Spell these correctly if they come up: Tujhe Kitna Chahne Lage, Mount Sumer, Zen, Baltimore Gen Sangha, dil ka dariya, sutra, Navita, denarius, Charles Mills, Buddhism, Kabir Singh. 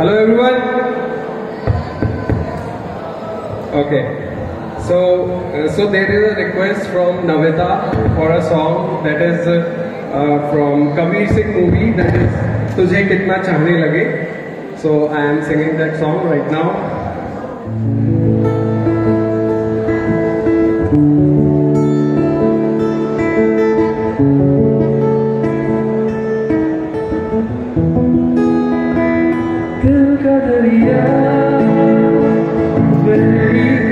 Hello everyone. Okay, so there is a request from Navita for a song that is from Kabir Singh movie, that is Tujhe Kitna Chahne Lage. So I am singing that song right now. Dil ka dariya